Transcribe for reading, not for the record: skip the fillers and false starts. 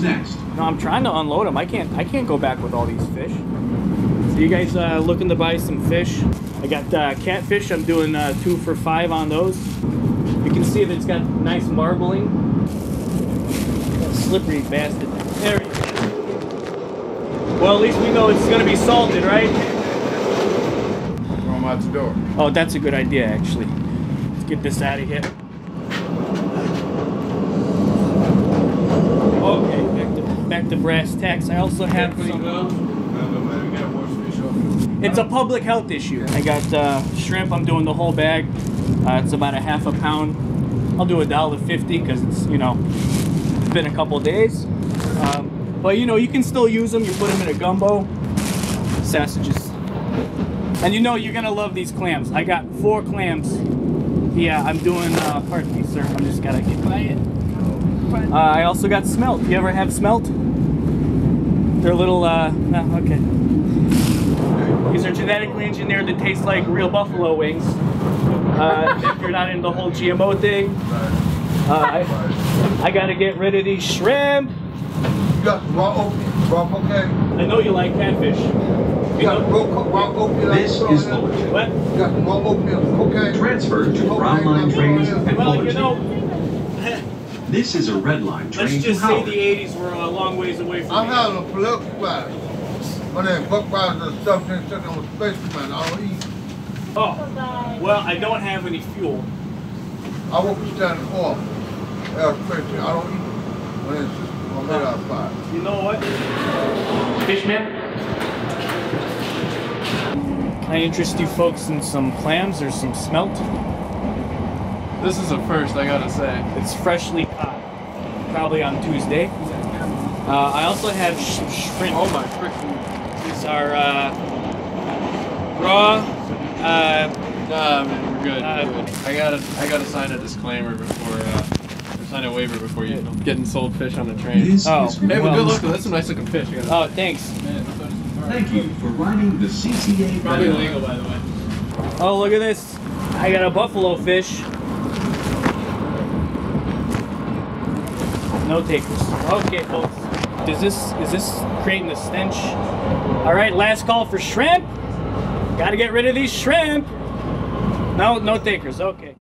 What's next? No, I'm trying to unload them. I can't go back with all these fish. So you guys looking to buy some fish? I got catfish. I'm doing 2 for $5 on those. You can see that it's got nice marbling. That slippery bastard. There it is. Well, at least we know it's going to be salted, right? Throw them out the door. Oh, that's a good idea, actually. Let's get this out of here. Back to brass tacks. I also have some. It's a public health issue. I got shrimp. I'm doing the whole bag. It's about a half a pound. I'll do $1.50 because it's, you know, it's been a couple days. But you know, you can still use them. You put them in a gumbo. Sausages. And you know, you're gonna love these clams. I got 4 clams. Yeah, I'm doing. Pardon me, sir. I'm just gotta get by it. I also got smelt. You ever have smelt? They're little, no, okay. These are genetically engineered to taste like real buffalo wings. If you're not into the whole GMO thing. I gotta get rid of these shrimp. You got raw cocaine. I know you like catfish. You got raw oatmeal. This is the legend. What? You got raw oatmeal, cocaine. Transferred to brown line trains and well, you know. This is a red line train. Let's just say the 80s were a long ways away from me. I'm having a pork pie. My name pork pie is stuffed in chicken with spacemen. I don't eat. Oh, well, I don't have any fuel. I won't be standing off. I don't eat. My name's just I'm made out of pie. You know what? Fishman? Can I interest you folks in some clams or some smelt? This is a first, I gotta say. It's freshly caught, probably on Tuesday. I also have shrimp. Oh my freaking! These are raw. Nah, man, we're good. I gotta sign a disclaimer before. Sign a waiver before you getting sold fish on the train. This is hey, well, good luck. That's some nice looking fish. Oh, thanks. Man, thank you for riding the CCA. Probably illegal, by the way. Oh, look at this! I got a buffalo fish. No takers. Okay, folks. Is this creating a stench? All right, last call for shrimp. Got to get rid of these shrimp. No takers. Okay.